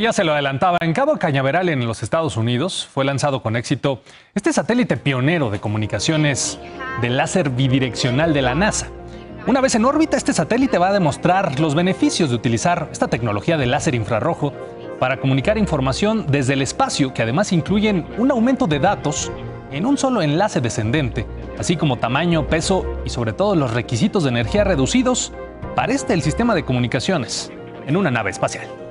Ya se lo adelantaba, en Cabo Cañaveral, en los Estados Unidos, fue lanzado con éxito este satélite pionero de comunicaciones de láser bidireccional de la NASA. Una vez en órbita, este satélite va a demostrar los beneficios de utilizar esta tecnología de láser infrarrojo para comunicar información desde el espacio, que además incluyen un aumento de datos en un solo enlace descendente, así como tamaño, peso y sobre todo los requisitos de energía reducidos para el sistema de comunicaciones en una nave espacial.